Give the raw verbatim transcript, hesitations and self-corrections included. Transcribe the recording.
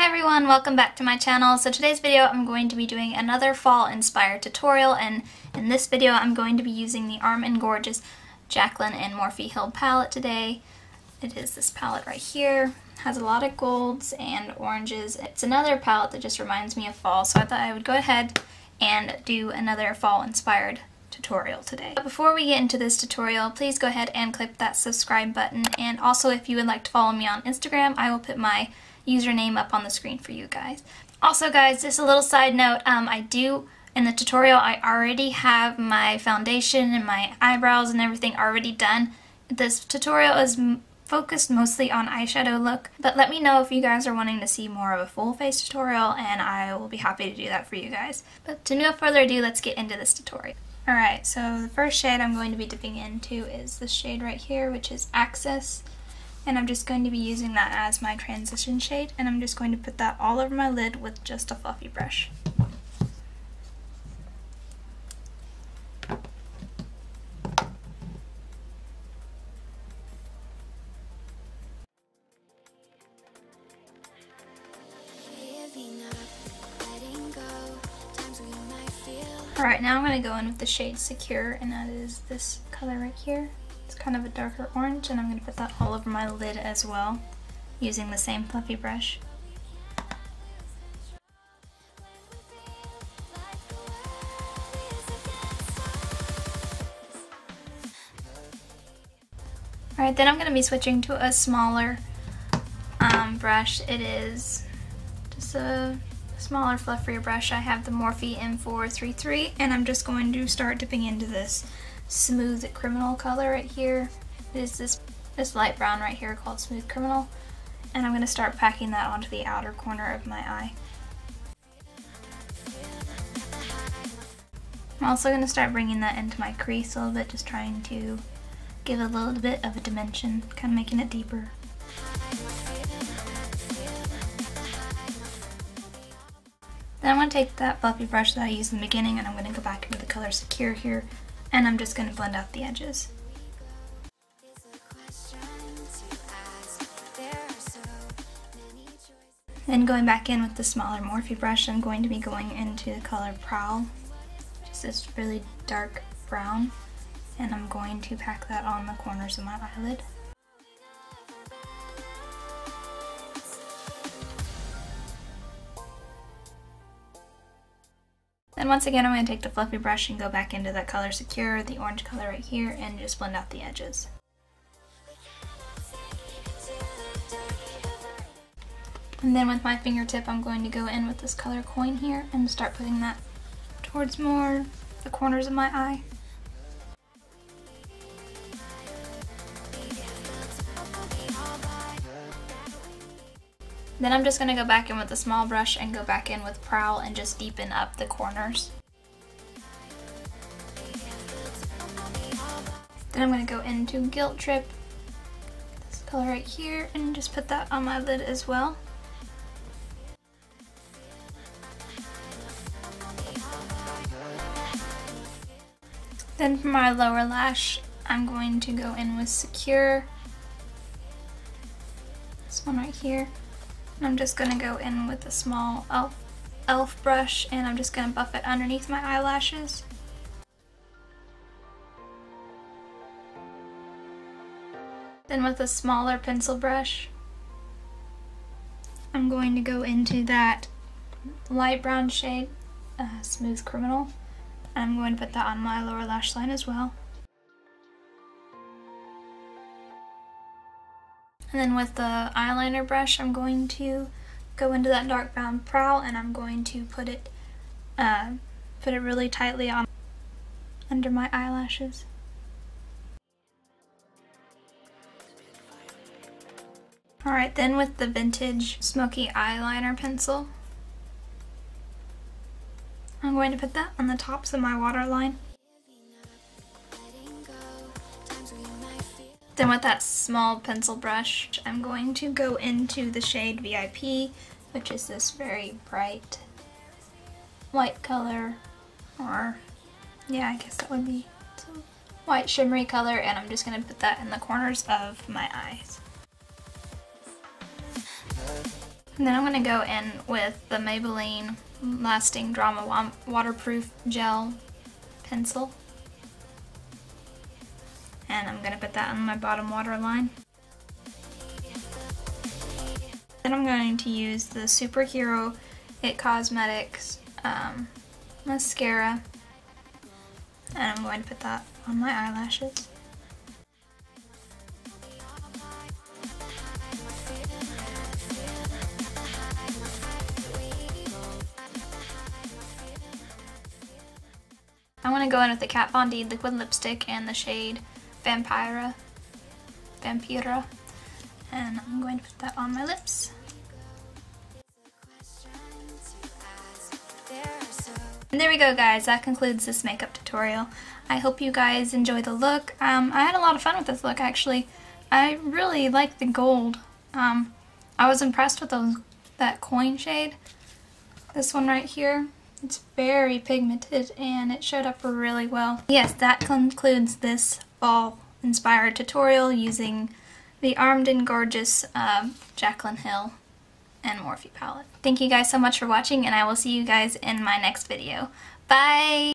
Hey everyone, welcome back to my channel. So today's video I'm going to be doing another fall inspired tutorial, and in this video I'm going to be using the Armed and Gorgeous Jaclyn and Morphe Hill palette today. It is this palette right here. It has a lot of golds and oranges. It's another palette that just reminds me of fall, so I thought I would go ahead and do another fall inspired tutorial today. But before we get into this tutorial, please go ahead and click that subscribe button, and also if you would like to follow me on Instagram, I will put my username up on the screen for you guys. Also guys, just a little side note, um, I do, in the tutorial I already have my foundation and my eyebrows and everything already done. This tutorial is m focused mostly on eyeshadow look, but let me know if you guys are wanting to see more of a full face tutorial and I will be happy to do that for you guys. But to no further ado, let's get into this tutorial. Alright, so the first shade I'm going to be dipping into is this shade right here, which is Access. And I'm just going to be using that as my transition shade, and I'm just going to put that all over my lid with just a fluffy brush. Alright, now I'm going to go in with the shade Secure, and that is this color right here. It's kind of a darker orange, and I'm going to put that all over my lid as well, using the same fluffy brush. Alright, then I'm going to be switching to a smaller um, brush. It is just a smaller, fluffier brush. I have the Morphe M four thirty-three, and I'm just going to start dipping into this Smooth Criminal color right here. It is this this light brown right here called Smooth Criminal, and I'm going to start packing that onto the outer corner of my eye. I'm also going to start bringing that into my crease a little bit, just trying to give it a little bit of a dimension, kind of making it deeper. Then I'm going to take that fluffy brush that I used in the beginning, and I'm going to go back into the color Secure here, and I'm just going to blend out the edges. Then going back in with the smaller Morphe brush, I'm going to be going into the color Prowl, just this really dark brown, and I'm going to pack that on the corners of my eyelid. Then once again, I'm going to take the fluffy brush and go back into that color Secure, the orange color right here, and just blend out the edges. And then with my fingertip, I'm going to go in with this color Coin here and start putting that towards more the corners of my eye. Then I'm just going to go back in with a small brush and go back in with Prowl and just deepen up the corners. Then I'm going to go into Guilt Trip, this color right here, and just put that on my lid as well. Then for my lower lash, I'm going to go in with Secure, this one right here. I'm just going to go in with a small elf, elf brush, and I'm just going to buff it underneath my eyelashes. Then with a smaller pencil brush, I'm going to go into that light brown shade, uh, Smooth Criminal, and I'm going to put that on my lower lash line as well. And then with the eyeliner brush, I'm going to go into that dark brown Prowl, and I'm going to put it, uh, put it really tightly on under my eyelashes. All right, then with the Vintage Smokey Eyeliner Pencil, I'm going to put that on the tops of my waterline. Then with that small pencil brush, I'm going to go into the shade V I P, which is this very bright white color, or yeah, I guess that would be some white shimmery color, and I'm just going to put that in the corners of my eyes. And then I'm going to go in with the Maybelline Lasting Drama Waterproof Gel Pencil. And I'm going to put that on my bottom waterline. Then I'm going to use the Superhero It Cosmetics um, Mascara. And I'm going to put that on my eyelashes. I want to go in with the Kat Von D Liquid Lipstick and the shade Vampira. Vampira. And I'm going to put that on my lips. And there we go, guys. That concludes this makeup tutorial. I hope you guys enjoy the look. Um, I had a lot of fun with this look, actually. I really like the gold. Um, I was impressed with those, that coin shade. This one right here. It's very pigmented and it showed up really well. Yes, that concludes this fall-inspired tutorial using the Armed and Gorgeous uh, Jaclyn Hill and Morphe palette. Thank you guys so much for watching, and I will see you guys in my next video. Bye!